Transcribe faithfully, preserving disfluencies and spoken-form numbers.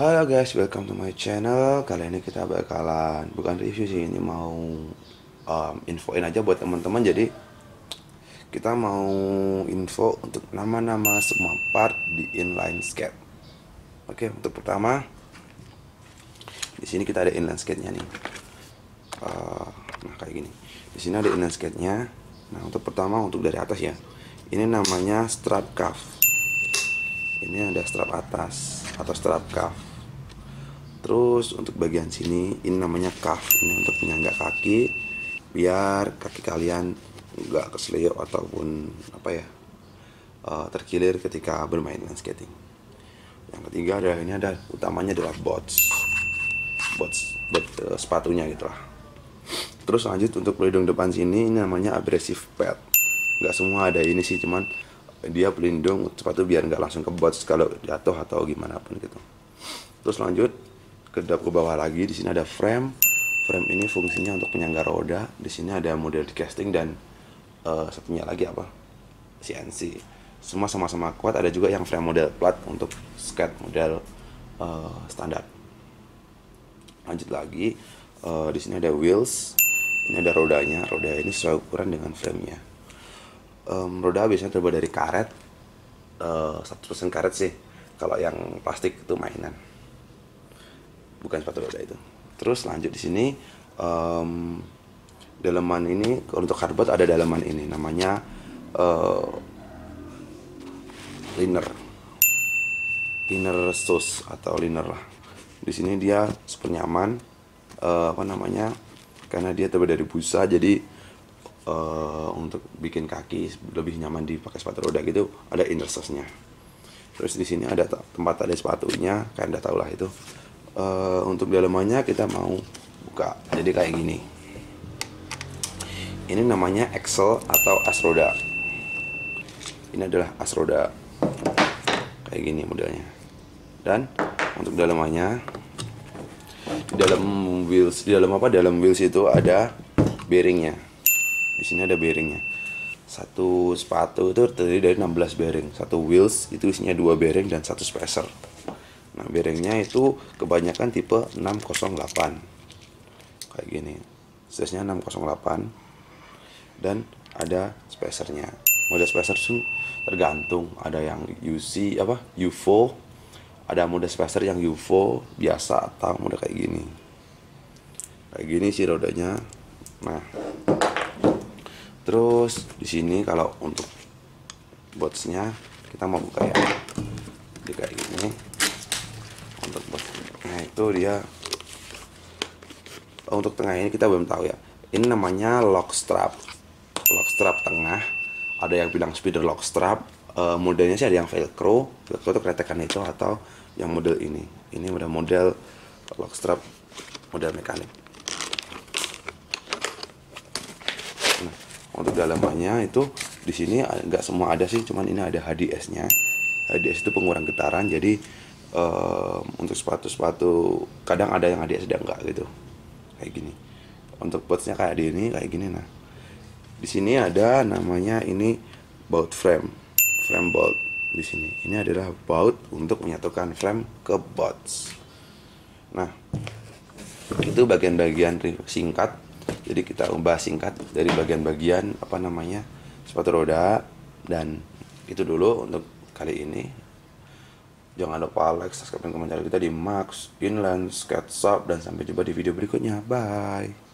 Halo guys, welcome to my channel. Kali ini kita bakalan bukan review sih, ini mau um, infoin aja buat teman-teman. Jadi kita mau info untuk nama-nama semua part di inline skate. Oke, untuk pertama di sini kita ada inline skate-nya nih. Uh, nah kayak gini. Di sini ada inline skate-nya. Nah untuk pertama untuk dari atas ya. Ini namanya strap cuff. Ini ada strap atas atau strap cuff. Terus untuk bagian sini ini namanya cuff, ini untuk penyangga kaki biar kaki kalian nggak kesleo ataupun apa ya uh, terkilir ketika bermain inline skating. Yang ketiga adalah ini ada utamanya adalah boots, boots, boots uh, sepatunya gitulah. Terus lanjut untuk pelindung depan sini ini namanya abrasive pad. Nggak semua ada ini sih, cuman dia pelindung sepatu biar nggak langsung ke boots kalau jatuh atau gimana pun gitu. Terus lanjut ke ke bawah lagi, di sini ada frame. Frame ini fungsinya untuk penyangga roda. Di sini ada model casting dan uh, satunya lagi apa? C N C. Semua sama-sama kuat. Ada juga yang frame model plat untuk skate model uh, standar. Lanjut lagi, uh, di sini ada wheels. Ini ada rodanya. Roda ini sesuai ukuran dengan frame-nya. Um, roda biasanya terbuat dari karet. Uh, seratus persen karet sih. Kalau yang plastik itu mainan. Bukan sepatu roda itu. Terus lanjut di sini um, daleman ini untuk hardboard ada daleman ini namanya uh, liner, liner sus atau liner lah. Di sini dia super nyaman uh, apa namanya karena dia terbuat dari busa, jadi uh, untuk bikin kaki lebih nyaman dipakai sepatu roda gitu ada inner susnya. Terus di sini ada tempat ada sepatunya, kalian udah tau lah itu. Uh, untuk dalemannya kita mau buka, jadi kayak gini. Ini namanya axle atau as roda. Ini adalah as roda kayak gini modelnya. Dan untuk dalemannya di dalam wheels, di dalam apa dalam wheels itu ada bearingnya. Di sini ada bearingnya. Satu sepatu itu terdiri dari enam belas bearing. Satu wheels itu isinya dua bearing dan satu spacer. Nah, bearingnya itu kebanyakan tipe enam nol delapan kayak gini, size-nya enam nol delapan, dan ada spacernya. Mode spacer itu tergantung, ada yang U C apa U F O, ada mode spacer yang U F O biasa atau mode kayak gini. Kayak gini sih rodanya. Nah, terus di sini kalau untuk botsnya kita mau buka ya, jadi kayak gini. Nah itu dia. Untuk tengah ini kita belum tahu ya. Ini namanya lock strap. Lock strap tengah. Ada yang bilang spider lock strap. e, Modelnya sih ada yang velcro. Velcro itu kretekan itu atau yang model ini. Ini udah model lock strap model mekanik. Nah, untuk dalamannya itu di sini nggak semua ada sih, cuman ini ada H D S-nya. H D S itu pengurang getaran, jadi Uh, untuk sepatu-sepatu kadang ada yang H D S sedang enggak gitu kayak gini. Untuk bootsnya kayak di ini kayak gini. Nah di sini ada namanya ini baut frame, frame baut. Di sini ini adalah baut untuk menyatukan frame ke boots. Nah itu bagian-bagian singkat, jadi kita membahas singkat dari bagian-bagian apa namanya sepatu roda. Dan itu dulu untuk kali ini. Jangan lupa like, subscribe, dan komen channel kita di MAGS Inline Skate Shop. Dan sampai jumpa di video berikutnya. Bye!